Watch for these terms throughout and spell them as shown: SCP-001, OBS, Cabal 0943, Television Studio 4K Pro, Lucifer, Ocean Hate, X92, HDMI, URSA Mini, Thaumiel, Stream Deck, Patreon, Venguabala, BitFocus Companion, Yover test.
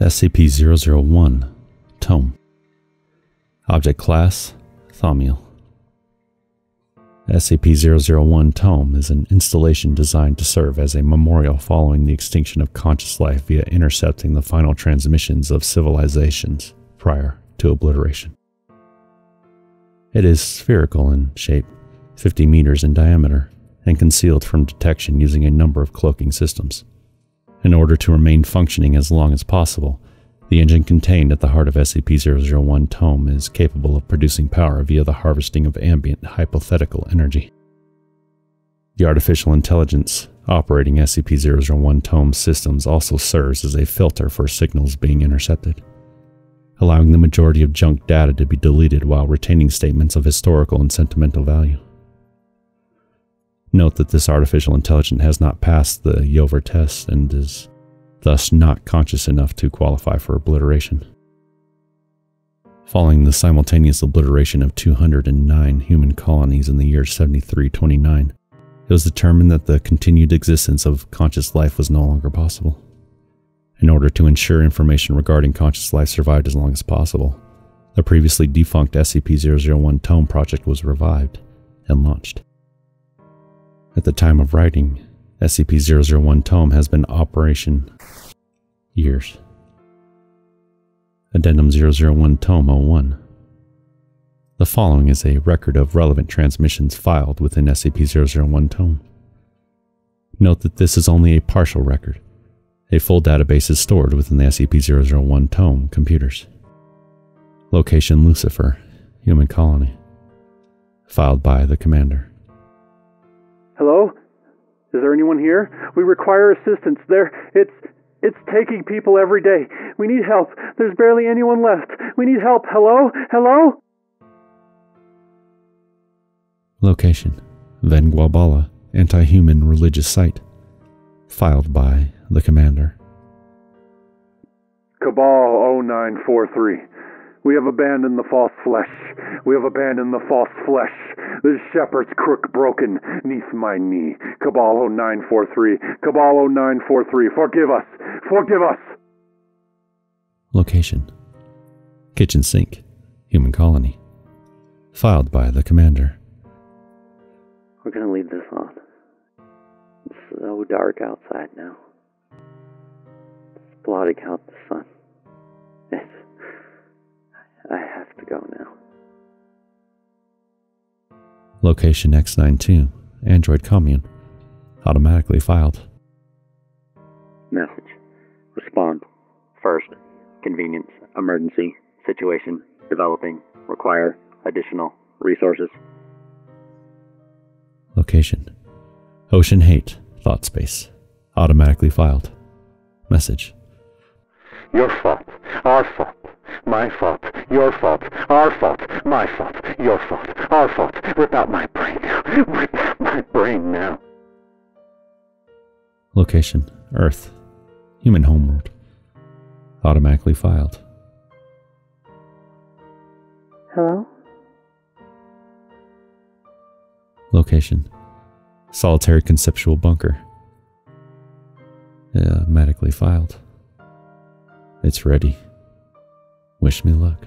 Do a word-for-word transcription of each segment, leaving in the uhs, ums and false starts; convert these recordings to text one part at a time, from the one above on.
S C P zero zero one Tome. Object Class Thaumiel. S C P zero zero one Tome is an installation designed to serve as a memorial following the extinction of conscious life via intercepting the final transmissions of civilizations prior to obliteration. It is spherical in shape, fifty meters in diameter, and concealed from detection using a number of cloaking systems. In order to remain functioning as long as possible, the engine contained at the heart of S C P zero zero one Tome is capable of producing power via the harvesting of ambient hypothetical energy. The artificial intelligence operating S C P zero zero one Tome systems also serves as a filter for signals being intercepted, allowing the majority of junk data to be deleted while retaining statements of historical and sentimental value. Note that this artificial intelligence has not passed the Yover test and is thus not conscious enough to qualify for obliteration. Following the simultaneous obliteration of two hundred nine human colonies in the year seventy-three twenty-nine, it was determined that the continued existence of conscious life was no longer possible. In order to ensure information regarding conscious life survived as long as possible, the previously defunct S C P zero zero one Tome project was revived and launched. At the time of writing, S C P zero zero one Tome has been in operation years. Addendum zero zero one Tome oh one. The following is a record of relevant transmissions filed within S C P zero zero one Tome. Note that this is only a partial record. A full database is stored within the S C P zero zero one Tome computers. Location Lucifer, Human Colony. Filed by the Commander. Hello? Is there anyone here? We require assistance. There, it's, it's taking people every day. We need help. There's barely anyone left. We need help. Hello? Hello? Location, Venguabala, anti-human religious site. Filed by the Commander. Cabal oh nine four three. We have abandoned the false flesh. We have abandoned the false flesh. The shepherd's crook broken neath my knee. Cabal oh nine four three. Cabal oh nine four three. Forgive us. Forgive us. Location. Kitchen sink. Human colony. Filed by the Commander. We're gonna leave this on. It's so dark outside now. It's blotting out the sun. It's... I have to go now. Location X ninety-two, Android Commune. Automatically filed. Message. Respond. First. Convenience. Emergency. Situation. Developing. Require. Additional. Resources. Location. Ocean Hate. Thought space. Automatically filed. Message. Your fault. Our fault. My fault, your fault, our fault, my fault, your fault, our fault. Rip out my brain now. Rip out my brain now. Location, Earth. Human homeworld. Automatically filed. Hello? Location, Solitary Conceptual Bunker. Yeah, automatically filed. It's ready. Wish me luck.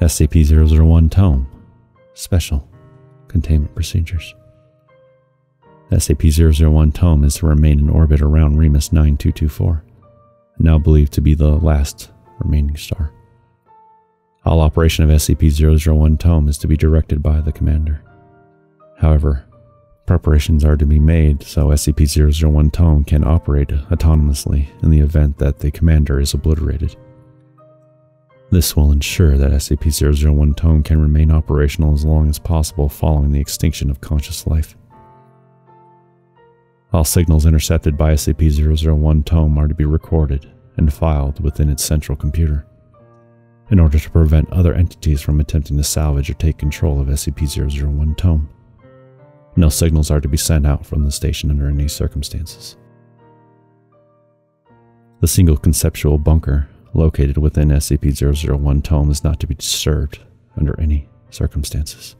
S C P zero zero one Tome. Special. Containment procedures. S C P zero zero one Tome is to remain in orbit around Remus nine two two four, now believed to be the last remaining star. All operation of S C P zero zero one Tome is to be directed by the Commander. However, preparations are to be made so S C P zero zero one Tome can operate autonomously in the event that the Commander is obliterated. This will ensure that S C P zero zero one Tome can remain operational as long as possible following the extinction of conscious life. All signals intercepted by S C P zero zero one Tome are to be recorded and filed within its central computer, in order to prevent other entities from attempting to salvage or take control of S C P zero zero one Tome. No signals are to be sent out from the station under any circumstances. The single conceptual bunker located within S C P zero zero one Tome is not to be disturbed under any circumstances.